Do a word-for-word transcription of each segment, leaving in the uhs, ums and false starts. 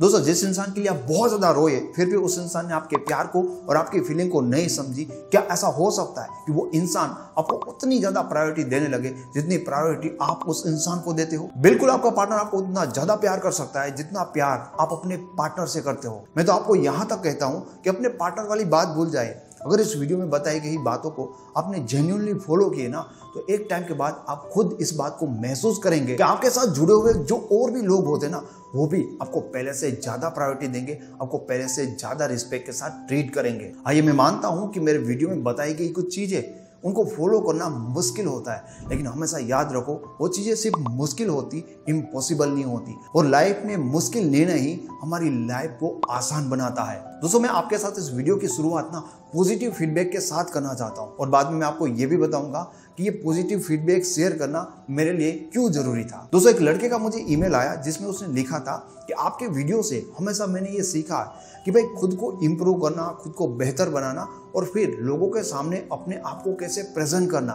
दोस्तों, जिस इंसान के लिए आप बहुत ज़्यादा रोए फिर भी उस इंसान ने आपके प्यार को और आपकी फीलिंग को नहीं समझी, क्या ऐसा हो सकता है कि वो इंसान आपको उतनी ज़्यादा प्रायोरिटी देने लगे जितनी प्रायोरिटी आप उस इंसान को देते हो? बिल्कुल, आपका पार्टनर आपको उतना ज़्यादा प्यार कर सकता है जितना प्यार आप अपने पार्टनर से करते हो। मैं तो आपको यहाँ तक कहता हूँ कि अपने पार्टनर वाली बात भूल जाए। अगर इस वीडियो में बताई गई बातों को आपने जेन्युइनली फॉलो किए ना, तो एक टाइम के बाद आप खुद इस बात को महसूस करेंगे कि आपके साथ जुड़े हुए जो और भी लोग होते ना, वो भी आपको पहले से ज़्यादा प्रायोरिटी देंगे, आपको पहले से ज़्यादा रिस्पेक्ट के साथ ट्रीट करेंगे। आइए, मैं मानता हूँ कि मेरे वीडियो में बताई गई कुछ चीज़ें उनको फॉलो करना मुश्किल होता है, लेकिन हमेशा याद रखो वो चीज़ें सिर्फ मुश्किल होती, इम्पॉसिबल नहीं होती। और लाइफ में मुश्किल निर्णय ही हमारी लाइफ को आसान बनाता है। दोस्तों, मैं आपके साथ इस वीडियो की शुरुआत ना पॉजिटिव फीडबैक के साथ करना चाहता हूँ, और बाद में मैं आपको ये भी बताऊंगा कि ये पॉजिटिव फीडबैक शेयर करना मेरे लिए क्यों जरूरी था। दोस्तों, एक लड़के का मुझे ईमेल आया जिसमें उसने लिखा था कि आपके वीडियो से हमेशा मैंने ये सीखा कि भाई खुद को इम्प्रूव करना, खुद को बेहतर बनाना और फिर लोगों के सामने अपने आप को कैसे प्रेजेंट करना।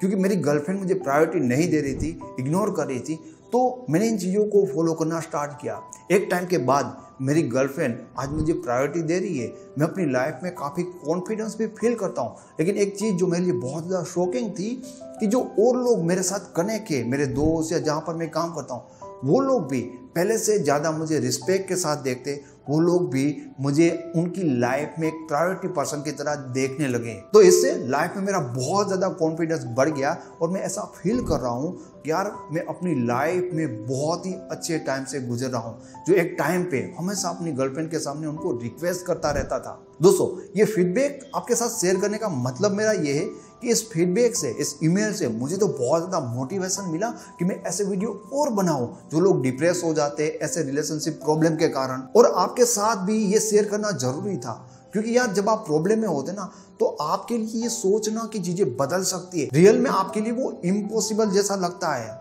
क्योंकि मेरी गर्लफ्रेंड मुझे प्रायोरिटी नहीं दे रही थी, इग्नोर कर रही थी, तो मैंने इन चीज़ों को फॉलो करना स्टार्ट किया। एक टाइम के बाद मेरी गर्लफ्रेंड आज मुझे प्रायोरिटी दे रही है, मैं अपनी लाइफ में काफ़ी कॉन्फिडेंस भी फील करता हूँ। लेकिन एक चीज़ जो मेरे लिए बहुत ज़्यादा शॉकिंग थी कि जो और लोग मेरे साथ कनेक्ट है, मेरे दोस्त या जहाँ पर मैं काम करता हूँ, वो लोग भी पहले से ज़्यादा मुझे रिस्पेक्ट के साथ देखते, वो लोग भी मुझे उनकी लाइफ में एक प्रायोरिटी पर्सन की तरह देखने लगे। तो इससे लाइफ में मेरा बहुत ज़्यादा कॉन्फिडेंस बढ़ गया और मैं ऐसा फील कर रहा हूँ कि यार मैं अपनी लाइफ में बहुत ही अच्छे टाइम से गुजर रहा हूँ, जो एक टाइम पे हमेशा अपनी गर्लफ्रेंड के सामने उनको रिक्वेस्ट करता रहता था। दोस्तों, ये फीडबैक आपके साथ शेयर करने का मतलब मेरा ये है कि इस फीडबैक से, इस ईमेल से मुझे तो बहुत ज़्यादा मोटिवेशन मिला कि मैं ऐसे वीडियो और बनाऊं। जो लोग डिप्रेस हो जाते हैं ऐसे रिलेशनशिप प्रॉब्लम के कारण, और आपके साथ भी ये शेयर करना जरूरी था। क्योंकि यार जब आप प्रॉब्लम में होते ना, तो आपके लिए ये सोचना कि चीज़ें बदल सकती है, रियल में आपके लिए वो इम्पॉसिबल जैसा लगता है,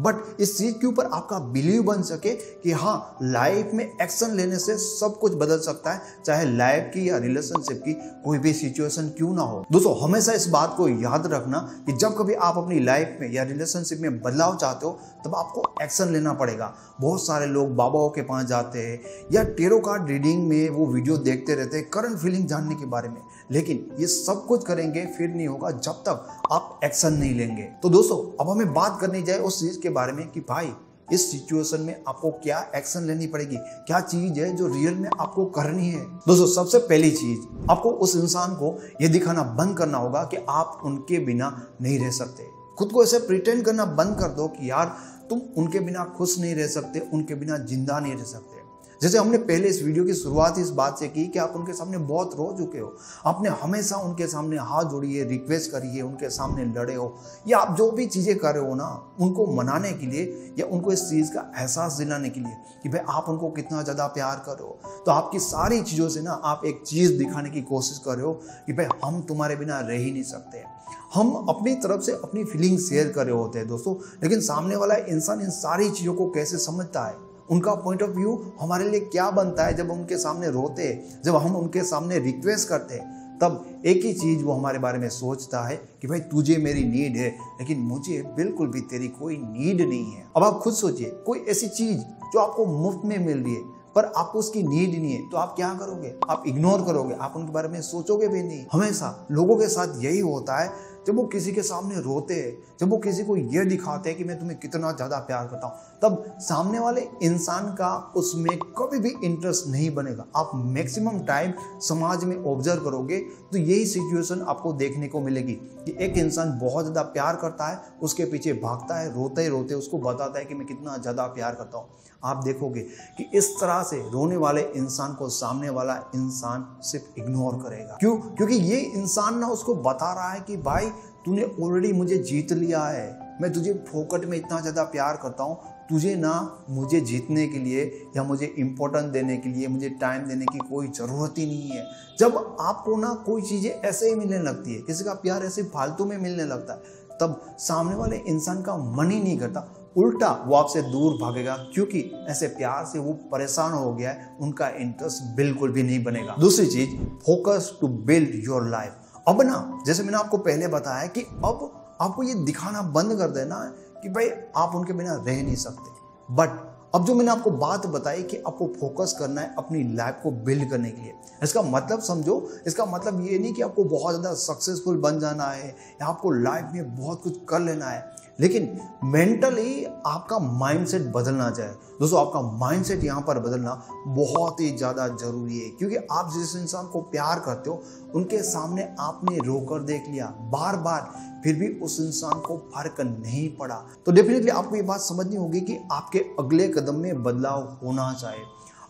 बट इस चीज़ के ऊपर आपका बिलीव बन सके कि हाँ, लाइफ में एक्शन लेने से सब कुछ बदल सकता है, चाहे लाइफ की या रिलेशनशिप की कोई भी सिचुएशन क्यों ना हो। दोस्तों, हमेशा इस बात को याद रखना कि जब कभी आप अपनी लाइफ में या रिलेशनशिप में बदलाव चाहते हो, तब आपको एक्शन लेना पड़ेगा। बहुत सारे लोग बाबाओं के पास जाते हैं या टैरो कार्ड रीडिंग में वो वीडियो देखते रहते हैं करंट फीलिंग जानने के बारे में, लेकिन ये सब कुछ करेंगे फिर नहीं होगा जब तक आप एक्शन नहीं लेंगे। तो दोस्तों, अब हमें बात करनी चाहिए उस चीज़ के बारे में कि भाई इस सिचुएशन में आपको क्या एक्शन लेनी पड़ेगी, क्या चीज़ है जो रियल में आपको करनी है। दोस्तों, सबसे पहली चीज़, आपको उस इंसान को ये दिखाना बंद करना होगा कि आप उनके बिना नहीं रह सकते। खुद को ऐसे प्रिटेंड करना बंद कर दो कि यार तुम उनके बिना खुश नहीं रह सकते, उनके बिना जिंदा नहीं रह सकते। जैसे हमने पहले इस वीडियो की शुरुआत इस बात से की कि आप उनके सामने बहुत रो चुके हो, आपने हमेशा उनके सामने हाथ जोड़िए, रिक्वेस्ट करिए, उनके सामने लड़े हो, या आप जो भी चीज़ें कर रहे हो ना, उनको मनाने के लिए या उनको इस चीज़ का एहसास दिलाने के लिए कि भाई आप उनको कितना ज़्यादा प्यार कर रहे हो। तो आपकी सारी चीज़ों से ना आप एक चीज़ दिखाने की कोशिश कर रहे हो कि भाई हम तुम्हारे बिना रह ही नहीं सकते। हम अपनी तरफ से अपनी फीलिंग शेयर कर रहे होते हैं दोस्तों, लेकिन सामने वाला इंसान इन सारी चीज़ों को कैसे समझता है, उनका पॉइंट ऑफ व्यू हमारे लिए क्या बनता है। जब उनके सामने रोते हैं, जब हम उनके सामने रिक्वेस्ट करते हैं, तब एक ही चीज़ वो हमारे बारे में सोचता है कि भाई तुझे मेरी नीड है, लेकिन मुझे बिल्कुल भी तेरी कोई नीड नहीं है। अब आप खुद सोचिए, कोई ऐसी चीज़ जो आपको मुफ्त में मिल रही है पर आपको उसकी नीड नहीं है, तो आप क्या करोगे? आप इग्नोर करोगे, आप उनके बारे में सोचोगे भी नहीं। हमेशा लोगों के साथ यही होता है, जब वो किसी के सामने रोते हैं, जब वो किसी को ये दिखाते हैं कि मैं तुम्हें कितना ज़्यादा प्यार करता हूँ, तब सामने वाले इंसान का उसमें कभी भी इंटरेस्ट नहीं बनेगा। आप मैक्सिमम टाइम समाज में ऑब्जर्व करोगे तो यही सिचुएशन आपको देखने को मिलेगी कि एक इंसान बहुत ज़्यादा प्यार करता है, उसके पीछे भागता है, रोते रोते उसको बताता है कि मैं कितना ज़्यादा प्यार करता हूँ। आप देखोगे कि इस तरह से रोने वाले इंसान को सामने वाला इंसान सिर्फ इग्नोर करेगा। क्यों? क्योंकि ये इंसान ना उसको बता रहा है कि भाई तूने ऑलरेडी मुझे जीत लिया है, मैं तुझे फोकट में इतना ज़्यादा प्यार करता हूँ, तुझे ना मुझे जीतने के लिए या मुझे इम्पोर्टेंस देने के लिए, मुझे टाइम देने की कोई ज़रूरत ही नहीं है। जब आपको ना कोई चीज़ें ऐसे ही मिलने लगती है, किसी का प्यार ऐसे फालतू में मिलने लगता है, तब सामने वाले इंसान का मन ही नहीं करता, उल्टा वो आपसे दूर भागेगा, क्योंकि ऐसे प्यार से वो परेशान हो गया है, उनका इंटरेस्ट बिल्कुल भी नहीं बनेगा। दूसरी चीज़, focus to build your life. अब ना जैसे मैंने आपको पहले बताया कि अब आपको ये दिखाना बंद कर देना कि भाई आप उनके बिना रह नहीं सकते, बट अब जो मैंने आपको बात बताई कि आपको फोकस करना है अपनी लाइफ को बिल्ड करने के लिए, इसका मतलब समझो, इसका मतलब ये नहीं कि आपको बहुत ज़्यादा सक्सेसफुल बन जाना है या आपको लाइफ में बहुत कुछ कर लेना है, लेकिन मेंटली आपका माइंडसेट बदलना चाहिए। दोस्तों, आपका माइंडसेट यहाँ पर बदलना बहुत ही ज़्यादा ज़रूरी है, क्योंकि आप जिस इंसान को प्यार करते हो उनके सामने आपने रोकर देख लिया बार बार, फिर भी उस इंसान को फर्क नहीं पड़ा, तो डेफिनेटली आपको ये बात समझनी होगी कि आपके अगले कदम में बदलाव होना चाहिए।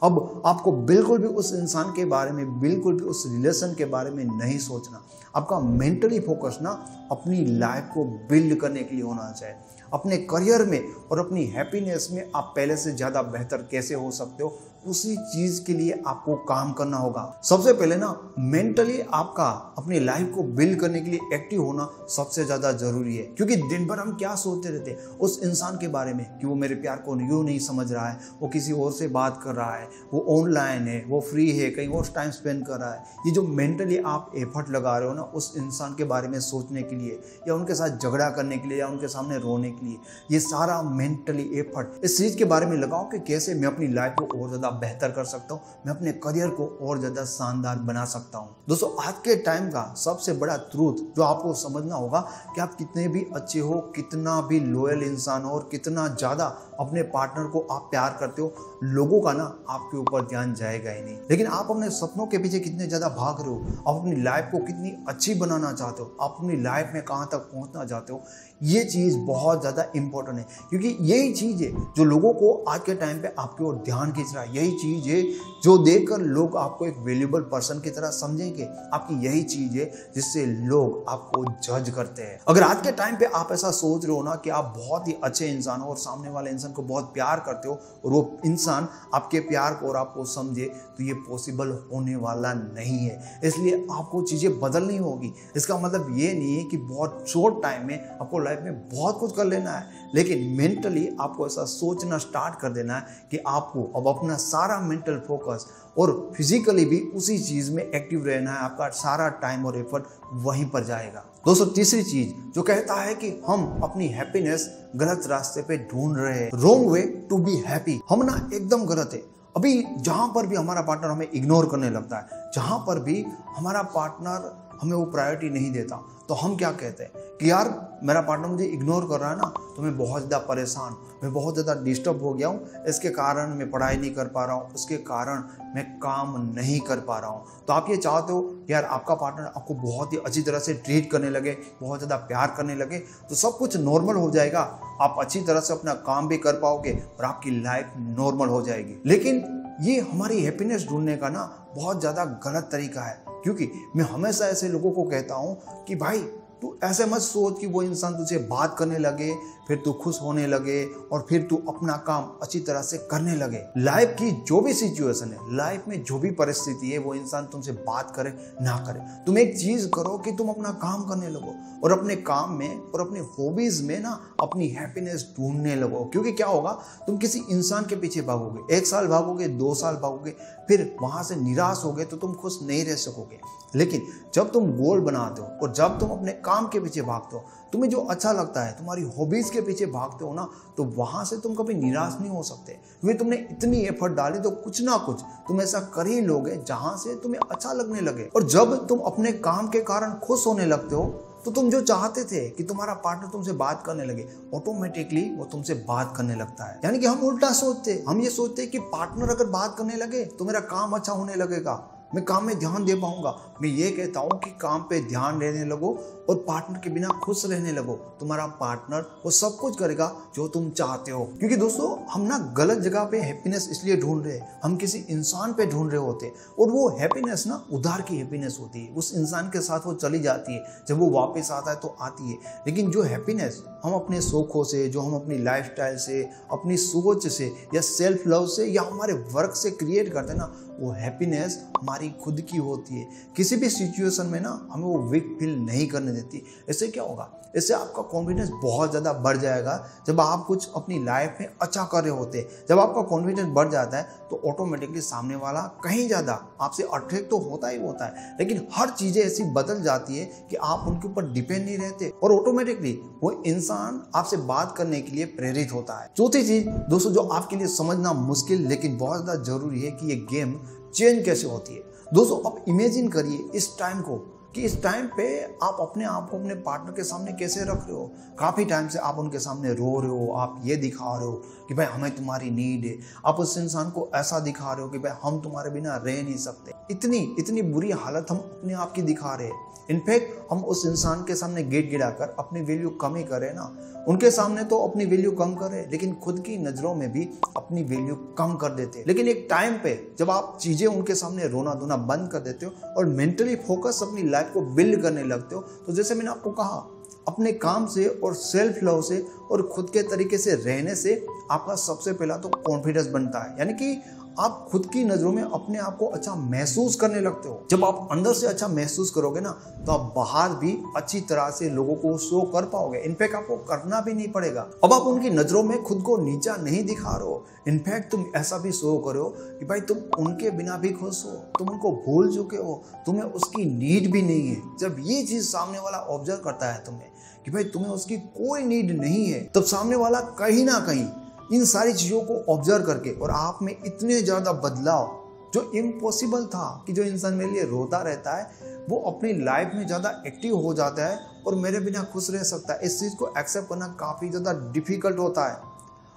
अब आपको बिल्कुल भी उस इंसान के बारे में, बिल्कुल भी उस रिलेशन के बारे में नहीं सोचना। आपका मेंटली फोकस ना अपनी लाइफ को बिल्ड करने के लिए होना चाहिए। अपने करियर में और अपनी हैप्पीनेस में आप पहले से ज़्यादा बेहतर कैसे हो सकते हो, उसी चीज़ के लिए आपको काम करना होगा। सबसे पहले ना मेंटली आपका अपनी लाइफ को बिल्ड करने के लिए एक्टिव होना सबसे ज़्यादा ज़रूरी है, क्योंकि दिन भर हम क्या सोचते रहते हैं उस इंसान के बारे में कि वो मेरे प्यार को यूँ नहीं समझ रहा है, वो किसी और से बात कर रहा है, वो ऑनलाइन है, वो फ्री है, कहीं और टाइम स्पेंड कर रहा है। ये जो मेंटली आप एफर्ट लगा रहे हो ना उस इंसान के बारे में सोचने के लिए या उनके साथ झगड़ा करने के लिए या उनके सामने रोने के लिए, ये सारा मेंटली एफर्ट इस चीज़ के बारे में लगाओ कि कैसे मैं अपनी लाइफ को और ज़्यादा बेहतर कर सकता हूँ, मैं अपने करियर को और ज़्यादा शानदार बना सकता हूँ। दोस्तों, आज के टाइम का सबसे बड़ा ट्रूथ जो आपको समझना होगा कि आप कितने भी अच्छे हो, कितना भी लॉयल इंसान हो और कितना ज़्यादा अपने पार्टनर को आप प्यार करते हो, लोगों का ना आपके ऊपर ध्यान जाएगा ही नहीं। लेकिन आप अपने सपनों के पीछे कितने ज़्यादा भाग रहे हो, आप अपनी लाइफ को कितनी अच्छी बनाना चाहते हो, आप अपनी लाइफ में कहाँ तक पहुँचना चाहते हो, ये चीज़ बहुत ज़्यादा इंपॉर्टेंट है, क्योंकि यही चीज़ है जो लोगों को आज के टाइम पे आपकी ओर ध्यान खींच रहा है। यही चीज़ है जो देखकर लोग आपको एक वैल्यूएबल पर्सन की तरह समझेंगे। आपकी यही चीज़ है जिससे लोग आपको जज करते हैं। अगर आज के टाइम पे आप ऐसा सोच रहे हो ना कि आप बहुत ही अच्छे इंसान हो और सामने वाले इंसान को बहुत प्यार करते हो और वो इंसान आपके प्यार को और आपको समझे, तो ये पॉसिबल होने वाला नहीं है। इसलिए आपको चीज़ें बदलनी होगी। इसका मतलब ये नहीं है कि बहुत शॉर्ट टाइम में आपको लाइफ में बहुत कुछ कर लेना है, लेकिन मेंटली आपको ऐसा सोचना स्टार्ट कर देना है कि आपको अब अपना सारा मेंटल फोकस और फिजिकली भी उसी चीज़ में एक्टिव रहना है। आपका सारा टाइम और एफर्ट वहीं पर जाएगा। दोस्तों, तीसरी चीज जो कहता है कि हम अपनी हैप्पीनेस गलत रास्ते पे ढूंढ रहे हैं, wrong way to be happy. हम ना एकदम गलत है। अभी जहाँ पर भी हमारा पार्टनर हमें इग्नोर करने लगता है, जहाँ पर भी हमारा पार्टनर हमें वो प्रायोरिटी नहीं देता, तो हम क्या कहते हैं कि यार मेरा पार्टनर मुझे इग्नोर कर रहा है ना, तो मैं बहुत ज़्यादा परेशान, मैं बहुत ज़्यादा डिस्टर्ब हो गया हूँ, इसके कारण मैं पढ़ाई नहीं कर पा रहा हूँ, उसके कारण मैं काम नहीं कर पा रहा हूँ। तो आप ये चाहते हो कि यार आपका पार्टनर आपको बहुत ही अच्छी तरह से ट्रीट करने लगे, बहुत ज़्यादा प्यार करने लगे, तो सब कुछ नॉर्मल हो जाएगा, आप अच्छी तरह से अपना काम भी कर पाओगे और आपकी लाइफ नॉर्मल हो जाएगी। लेकिन ये हमारी हैप्पीनेस ढूंढने का ना बहुत ज़्यादा गलत तरीका है, क्योंकि मैं हमेशा ऐसे लोगों को कहता हूँ कि भाई तू ऐसे मत सोच कि वो इंसान तुझसे बात करने लगे फिर तू खुश होने लगे और फिर तू अपना काम अच्छी तरह से करने लगे। लाइफ की जो भी सिचुएशन है, लाइफ में जो भी परिस्थिति है, वो इंसान तुमसे बात करे ना करे, तुम एक चीज़ करो कि तुम अपना काम करने लगो और अपने काम में और अपने हॉबीज़ में ना अपनी हैप्पीनेस ढूंढने लगो। क्योंकि क्या होगा, तुम किसी इंसान के पीछे भागोगे, एक साल भागोगे, दो साल भागोगे, फिर वहाँ से निराश हो गए तो तुम खुश नहीं रह सकोगे। लेकिन जब तुम गोल बनाते हो और जब तुम अपने काम के पीछे भागते हो, तुम्हें जो अच्छा लगता है, तुम्हारी हॉबीज़ के पीछे भागते हो ना, तो वहाँ से तुम कभी निराश नहीं हो सकते, क्योंकि तुमने इतनी एफर्ट डाली तो कुछ ना कुछ तुम ऐसा कर ही लोगे जहाँ से तुम्हें अच्छा लगने लगे। और जब तुम अपने काम के कारण खुश होने लगते हो, तो तुम जो चाहते थे कि तुम्हारा पार्टनर तुमसे बात करने लगे, ऑटोमेटिकली वो तुमसे बात करने लगता है। यानी कि हम उल्टा सोचते, हम ये सोचते कि पार्टनर अगर बात करने लगे तो मेरा काम अच्छा होने लगेगा, मैं काम में ध्यान दे पाऊंगा। मैं ये कहता हूँ कि काम पे ध्यान देने लगो और पार्टनर के बिना खुश रहने लगो, तुम्हारा पार्टनर वो सब कुछ करेगा जो तुम चाहते हो। क्योंकि दोस्तों, हम ना गलत जगह पे हैप्पीनेस इसलिए ढूंढ रहे हैं, हम किसी इंसान पे ढूंढ रहे होते और वो हैप्पीनेस ना उधार की हैप्पीनेस होती है, उस इंसान के साथ वो चली जाती है, जब वो वापस आता है तो आती है। लेकिन जो हैप्पीनेस हम अपने शौक़ों से, जो हम अपनी लाइफस्टाइल से, अपनी सोच से या सेल्फ लव से या हमारे वर्क से क्रिएट करते हैं ना, वो हैप्पीनेस हमारी हमारी खुद की होती है। किसी भी सिचुएशन में ना हमें वो वीक फील नहीं करने देती। इससे क्या होगा, इससे आपका कॉन्फिडेंस बहुत ज़्यादा बढ़ जाएगा। जब आप कुछ अपनी लाइफ में अच्छा कर रहे होते, जब आपका कॉन्फिडेंस बढ़ जाता है तो ऑटोमेटिकली सामने वाला कहीं ज़्यादा आपसे अट्रैक्ट तो होता ही होता है, लेकिन हर चीज़ें ऐसी बदल जाती है कि आप उनके ऊपर डिपेंड नहीं रहते और ऑटोमेटिकली वो इंसान आपसे बात करने के लिए प्रेरित होता है। चौथी चीज़ दोस्तों, जो आपके लिए समझना मुश्किल लेकिन बहुत ज़्यादा जरूरी है कि ये गेम चेंज कैसे होती है। दोस्तों आप इमेजिन करिए इस टाइम को कि इस टाइम पे आप अपने आप को अपने पार्टनर के सामने कैसे रख रहे हो। काफ़ी टाइम से आप उनके सामने रो रहे हो, आप ये दिखा रहे हो कि भाई हमें तुम्हारी नीड है, आप उस इंसान को ऐसा दिखा रहे हो कि भाई हम तुम्हारे बिना रह नहीं सकते। इतनी इतनी बुरी हालत हम अपने आप की दिखा रहे हैं। इनफैक्ट हम उस इंसान के सामने गेट गिराकर अपनी वैल्यू कम ही करें ना, उनके सामने तो अपनी वैल्यू कम करें लेकिन खुद की नज़रों में भी अपनी वैल्यू कम कर देते हैं। लेकिन एक टाइम पे जब आप चीज़ें उनके सामने रोना धोना बंद कर देते हो और मेंटली फोकस अपनी लाइफ को बिल्ड करने लगते हो, तो जैसे मैंने आपको कहा, अपने काम से और सेल्फ लव से और खुद के तरीके से रहने से आपका सबसे पहला तो कॉन्फिडेंस बनता है, यानी कि आप खुद की नज़रों में अपने आप को अच्छा महसूस करने लगते हो। जब आप अंदर से अच्छा महसूस करोगे ना तो आप बाहर भी अच्छी तरह से लोगों को शो कर पाओगे। इनफैक्ट आपको करना भी नहीं पड़ेगा, अब आप उनकी नज़रों में खुद को नीचा नहीं दिखा रहे हो। इनफैक्ट तुम ऐसा भी शो करो कि भाई तुम उनके बिना भी खुश हो, तुम उनको भूल चुके हो, तुम्हें उसकी नीड भी नहीं है। जब ये चीज़ सामने वाला ऑब्जर्व करता है तुम्हें कि भाई तुम्हें उसकी कोई नीड नहीं है, तब सामने वाला कहीं ना कहीं इन सारी चीज़ों को ऑब्जर्व करके और आप में इतने ज़्यादा बदलाव जो इम्पॉसिबल था कि जो इंसान मेरे लिए रोता रहता है वो अपनी लाइफ में ज़्यादा एक्टिव हो जाता है और मेरे बिना खुश रह सकता है। इस चीज़ को एक्सेप्ट करना काफ़ी ज़्यादा डिफिकल्ट होता है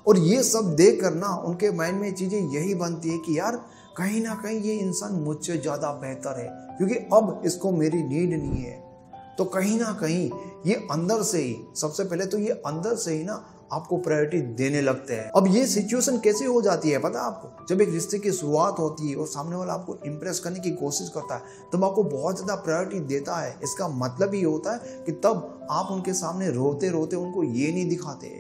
और ये सब देख कर ना उनके माइंड में चीज़ें यही बनती है कि यार कहीं ना कहीं ये इंसान मुझसे ज़्यादा बेहतर है क्योंकि अब इसको मेरी नीड नहीं है। तो कहीं ना कहीं ये अंदर से ही सबसे पहले तो ये अंदर से ही ना आपको प्रायोरिटी देने लगते हैं। अब ये सिचुएशन कैसे हो जाती है पता है आपको, जब एक रिश्ते की शुरुआत होती है और सामने वाला आपको इम्प्रेस करने की कोशिश करता है तब तो आपको बहुत ज़्यादा प्रायोरिटी देता है। इसका मतलब ये होता है कि तब आप उनके सामने रोते रोते उनको ये नहीं दिखाते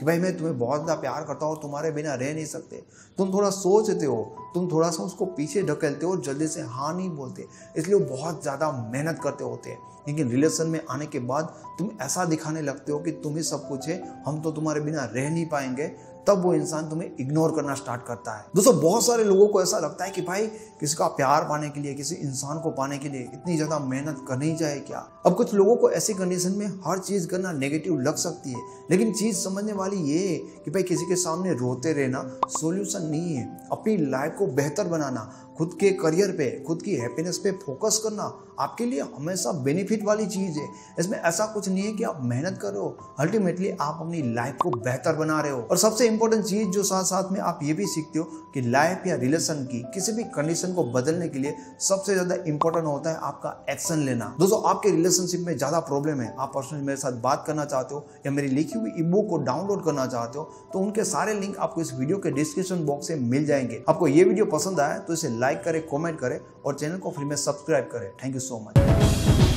कि भाई मैं तुम्हें बहुत ज़्यादा प्यार करता हूँ, तुम्हारे बिना रह नहीं सकते। तुम थोड़ा सोचते हो, तुम थोड़ा सा उसको पीछे ढकेलते हो, जल्दी से हाँ नहीं बोलते, इसलिए वो बहुत ज़्यादा मेहनत करते होते हैं। लेकिन रिलेशन में आने के बाद तुम ऐसा दिखाने लगते हो कि तुम ही सब कुछ है, हम तो तुम्हारे बिना रह नहीं पाएंगे, तब वो इंसान तुम्हें इग्नोर करना स्टार्ट करता है। दोस्तों बहुत सारे लोगों को ऐसा लगता है कि भाई किसी का प्यार पाने के लिए, किसी इंसान को पाने के लिए इतनी ज़्यादा मेहनत करनी चाहिए क्या। अब कुछ लोगों को ऐसी कंडीशन में हर चीज़ करना नेगेटिव लग सकती है, लेकिन चीज़ समझने वाली ये है कि भाई किसी के सामने रोते रहना सोल्यूशन नहीं है। अपनी लाइफ को बेहतर बनाना, खुद के करियर पे, खुद की हैप्पीनेस पे फोकस करना आपके लिए हमेशा बेनिफिट वाली चीज़ है। इसमें ऐसा कुछ नहीं है कि आप मेहनत कर रहे हो, अल्टीमेटली आप अपनी लाइफ को बेहतर बना रहे हो। और सबसे इम्पोर्टेंट चीज़ जो साथ साथ में आप ये भी सीखते हो कि लाइफ या रिलेशन की किसी भी कंडीशन को बदलने के लिए सबसे ज़्यादा इम्पोर्टेंट होता है आपका एक्शन लेना। दोस्तों आपके रिलेशनशिप में ज़्यादा प्रॉब्लम है, आप पर्सनली मेरे साथ बात करना चाहते हो या मेरी लिखी हुई ई बुक को डाउनलोड करना चाहते हो तो उनके सारे लिंक आपको इस वीडियो के डिस्क्रिप्शन बॉक्स से मिल जाएंगे। आपको ये वीडियो पसंद आया तो इसे लाइक करें, कमेंट करें और चैनल को फ्री में सब्सक्राइब करें। Thank you so much.